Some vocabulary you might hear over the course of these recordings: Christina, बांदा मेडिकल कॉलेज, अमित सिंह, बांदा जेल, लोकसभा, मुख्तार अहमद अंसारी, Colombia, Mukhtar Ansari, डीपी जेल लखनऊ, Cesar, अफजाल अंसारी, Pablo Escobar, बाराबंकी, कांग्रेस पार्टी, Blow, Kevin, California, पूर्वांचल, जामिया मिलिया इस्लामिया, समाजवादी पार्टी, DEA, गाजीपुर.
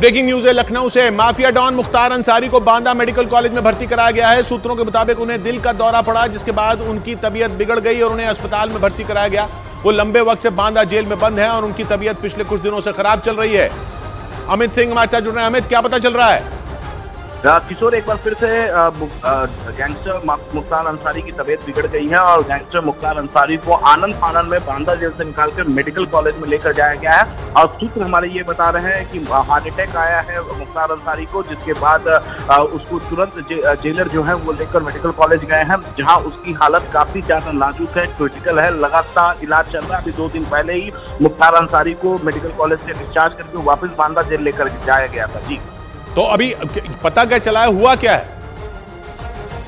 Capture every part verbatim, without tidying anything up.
Breaking news है लखनऊ से। Mafia don Mukhtar Ansari को बांदा मेडिकल कॉलेज में भर्ती कराया गया है। सूत्रों के मुताबिक उन्हें दिल का दौरा पड़ा, जिसके बाद उनकी तबीयत बिगड़ गई और उन्हें अस्पताल में भर्ती कराया गया। वो लंबे वक्त से बांदा जेल में बंद हैं और उनकी तबीयत पिछले कुछ दिनों से खराब चल रही है। अमित सिंह हमारे साथ जुड़ रहे हैं। अमित, क्या पता चल रहा है? किशोर, एक बार फिर से गैंगस्टर मुख्तार अंसारी की तबीयत बिगड़ गई है और गैंगस्टर मुख्तार अंसारी को आनंद फानंद में बांदा जेल से निकाल कर मेडिकल कॉलेज में लेकर जाया गया है और सूत्र हमारे ये बता रहे हैं कि हार्ट अटैक आया है मुख्तार अंसारी को, जिसके बाद उसको तुरंत जे, जेलर जो है वो लेकर मेडिकल कॉलेज गए हैं, जहाँ उसकी हालत काफी ज्यादा नाजुक है, क्रिटिकल है, लगातार इलाज चल रहा है। अभी दो दिन पहले ही मुख्तार अंसारी को मेडिकल कॉलेज से डिस्चार्ज करके वापस बांदा जेल लेकर जाया गया था। जी, तो अभी पता क्या चला है, हुआ क्या है?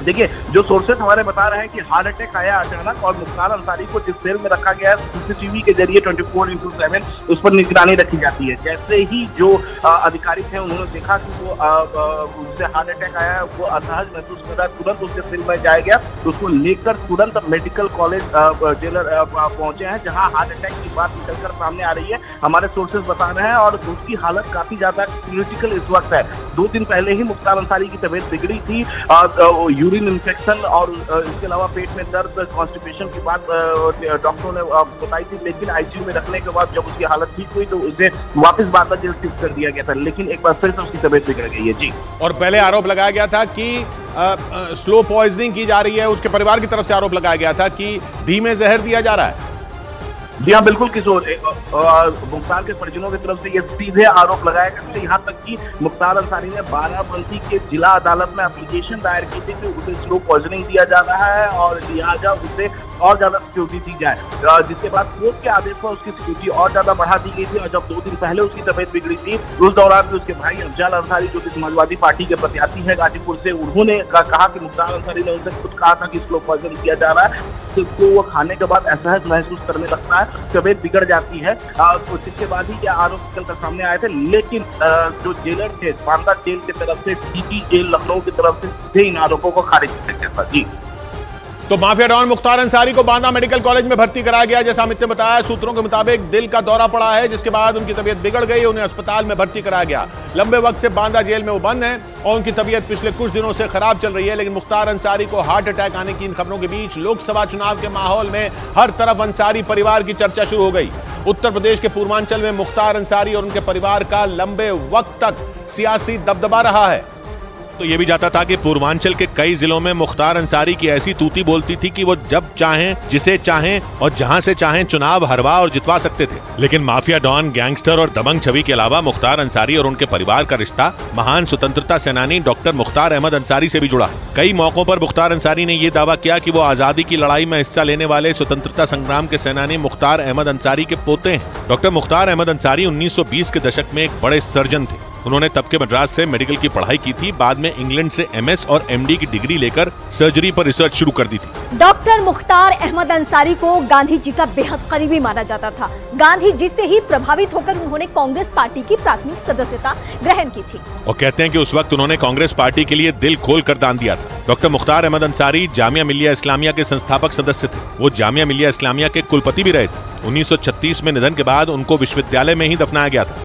देखिए, जो सोर्सेस हमारे बता रहे हैं कि हार्ट अटैक आया अचानक और मुख्तार अंसारी को जिस सेल में रखा गया है सीसीटीवी के जरिए चौबीस इंटू सेवन उस पर निगरानी रखी जाती है। जैसे ही जो अधिकारी थे उन्होंने देखा कि वो उससे हार्ट अटैक आया, वो असहज महसूस कर रहा, तुरंत उसके सेल में जाया गया, तो उसको लेकर तुरंत मेडिकल कॉलेज जेलर पहुंचे हैं, जहाँ हार्ट अटैक की बात निकलकर सामने आ रही है। हमारे सोर्सेज बता रहे हैं और उसकी हालत काफी ज्यादा क्रिटिकल इस वक्त है। दो दिन पहले ही मुख्तार अंसारी की तबीयत बिगड़ी थी, यूरिन इंफेक्शन और इसके अलावा पेट में दर्द, कॉन्स्टिपेशन की बात डॉक्टरों ने बताई थी, लेकिन आईसीयू में रखने के बाद जब उसकी हालत ठीक हुई तो उसे वापस बांदा जेल शिफ्ट कर दिया गया था, लेकिन एक बार फिर से उसकी तबीयत बिगड़ गई है। जी, और पहले आरोप लगाया गया था कि आ, आ, स्लो पॉइजनिंग की जा रही है, उसके परिवार की तरफ से आरोप लगाया गया था कि धीमे जहर दिया जा रहा है। जी हाँ, बिल्कुल किशोर, मुख्तार के परिजनों की तरफ से ये सीधे आरोप लगाया गया था, यहाँ तक कि मुख्तार अंसारी ने बाराबंकी के जिला अदालत में एप्लीकेशन दायर की थी कि उसे स्लो पॉइजनिंग दिया जा रहा है और लिहाजा उसे और ज्यादा सिक्योरिटी दी जाए, जिसके बाद कोर्ट के आदेश पर उसकी सिक्योरिटी और ज्यादा बढ़ा दी गई थी। और जब दो दिन पहले उसकी तबीयत बिगड़ी थी उस दौरान भी उसके भाई अफजाल अंसारी, जो कि समाजवादी पार्टी के प्रत्याशी है गाजीपुर से, उन्होंने कहा कि मुख्तार अंसारी ने उनसे खुद कहा था कि स्लो पॉइजन किया जा रहा है, तो वो खाने के बाद असहज महसूस करने लगता है, तबीयत बिगड़ जाती है। इसके बाद ही ये आरोप निकलकर सामने आए थे, लेकिन जो जेलर थे बांदा जेल की तरफ से, डीपी जेल लखनऊ की तरफ से इन आरोपों को खारिज कर दिया था। जी, तो माफिया डॉन मुख्तार अंसारी को बांदा मेडिकल कॉलेज में भर्ती कराया गया, जैसा अमित ने बताया। सूत्रों के मुताबिक दिल का दौरा पड़ा है, जिसके बाद उनकी तबीयत बिगड़ गई, उन्हें अस्पताल में भर्ती कराया गया। लंबे वक्त से बांदा जेल में वो बंद हैं और उनकी तबीयत पिछले कुछ दिनों से खराब चल रही है। लेकिन मुख्तार अंसारी को हार्ट अटैक आने की इन खबरों के बीच लोकसभा चुनाव के माहौल में हर तरफ अंसारी परिवार की चर्चा शुरू हो गई। उत्तर प्रदेश के पूर्वांचल में मुख्तार अंसारी और उनके परिवार का लंबे वक्त तक सियासी दबदबा रहा है। तो ये भी जाता था कि पूर्वांचल के कई जिलों में मुख्तार अंसारी की ऐसी तूती बोलती थी कि वो जब चाहें, जिसे चाहें और जहां से चाहें चुनाव हरवा और जितवा सकते थे। लेकिन माफिया डॉन, गैंगस्टर और दबंग छवि के अलावा मुख्तार अंसारी और उनके परिवार का रिश्ता महान स्वतंत्रता सेनानी डॉक्टर मुख्तार अहमद अंसारी से भी जुड़ा है। कई मौकों पर मुख्तार अंसारी ने ये दावा किया कि वो आजादी की लड़ाई में हिस्सा लेने वाले स्वतंत्रता संग्राम के सेनानी मुख्तार अहमद अंसारी के पोते हैं। डॉक्टर मुख्तार अहमद अंसारी उन्नीस सौ बीस के दशक में एक बड़े सर्जन थे। उन्होंने तब के मद्रास से मेडिकल की पढ़ाई की थी, बाद में इंग्लैंड से एमएस और एमडी की डिग्री लेकर सर्जरी पर रिसर्च शुरू कर दी थी। डॉक्टर मुख्तार अहमद अंसारी को गांधी जी का बेहद करीबी माना जाता था। गांधी जी से ही प्रभावित होकर उन्होंने कांग्रेस पार्टी की प्राथमिक सदस्यता ग्रहण की थी और कहते हैं कि उस वक्त उन्होंने कांग्रेस पार्टी के लिए दिल खोल कर दान दिया था। डॉक्टर मुख्तार अहमद अंसारी जामिया मिलिया इस्लामिया के संस्थापक सदस्य थे। वो जामिया मिलिया इस्लामिया के कुलपति भी रहे थे। उन्नीस सौ छत्तीस में निधन के बाद उनको विश्वविद्यालय में ही दफनाया गया था।